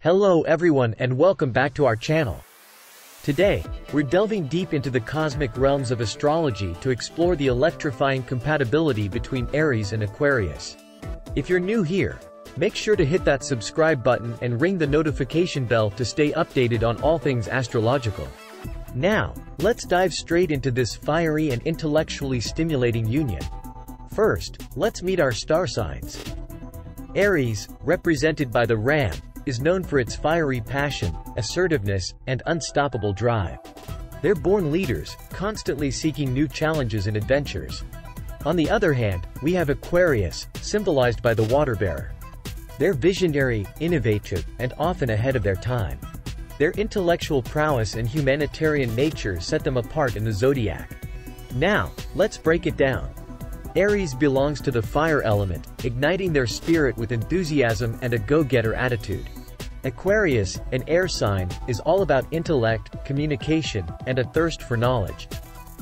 Hello everyone and welcome back to our channel. Today, we're delving deep into the cosmic realms of astrology to explore the electrifying compatibility between Aries and Aquarius. If you're new here, make sure to hit that subscribe button and ring the notification bell to stay updated on all things astrological. Now, let's dive straight into this fiery and intellectually stimulating union. First, let's meet our star signs. Aries, represented by the Ram, is known for its fiery passion, assertiveness, and unstoppable drive. They're born leaders, constantly seeking new challenges and adventures. On the other hand, we have Aquarius, symbolized by the water bearer. They're visionary, innovative, and often ahead of their time. Their intellectual prowess and humanitarian nature set them apart in the zodiac. Now, let's break it down. Aries belongs to the fire element, igniting their spirit with enthusiasm and a go-getter attitude. Aquarius, an air sign, is all about intellect, communication, and a thirst for knowledge.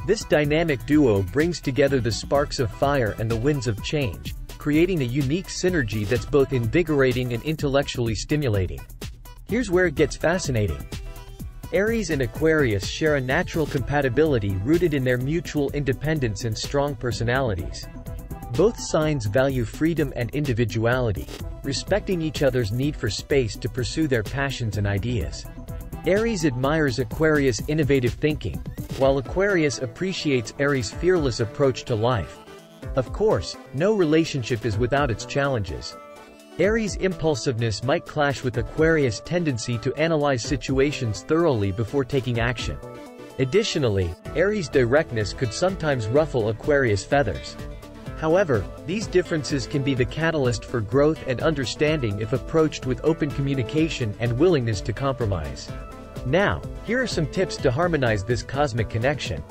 This dynamic duo brings together the sparks of fire and the winds of change, creating a unique synergy that's both invigorating and intellectually stimulating. Here's where it gets fascinating. Aries and Aquarius share a natural compatibility rooted in their mutual independence and strong personalities. Both signs value freedom and individuality, respecting each other's need for space to pursue their passions and ideas. Aries admires Aquarius' innovative thinking, while Aquarius appreciates Aries' fearless approach to life. Of course, no relationship is without its challenges. Aries' impulsiveness might clash with Aquarius' tendency to analyze situations thoroughly before taking action. Additionally, Aries' directness could sometimes ruffle Aquarius' feathers. However, these differences can be the catalyst for growth and understanding if approached with open communication and willingness to compromise. Now, here are some tips to harmonize this cosmic connection.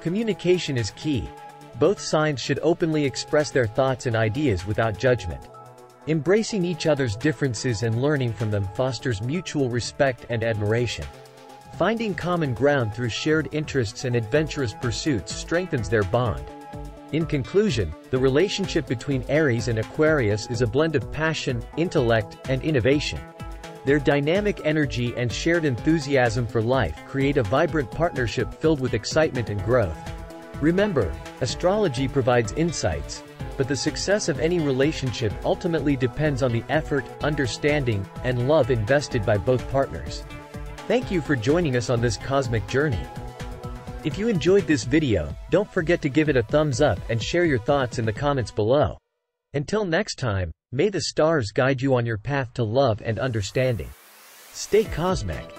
Communication is key. Both signs should openly express their thoughts and ideas without judgment. Embracing each other's differences and learning from them fosters mutual respect and admiration. Finding common ground through shared interests and adventurous pursuits strengthens their bond. In conclusion, the relationship between Aries and Aquarius is a blend of passion, intellect, and innovation. Their dynamic energy and shared enthusiasm for life create a vibrant partnership filled with excitement and growth. Remember, astrology provides insights, but the success of any relationship ultimately depends on the effort, understanding, and love invested by both partners. Thank you for joining us on this cosmic journey. If you enjoyed this video, don't forget to give it a thumbs up and share your thoughts in the comments below. Until next time, may the stars guide you on your path to love and understanding. Stay cosmic.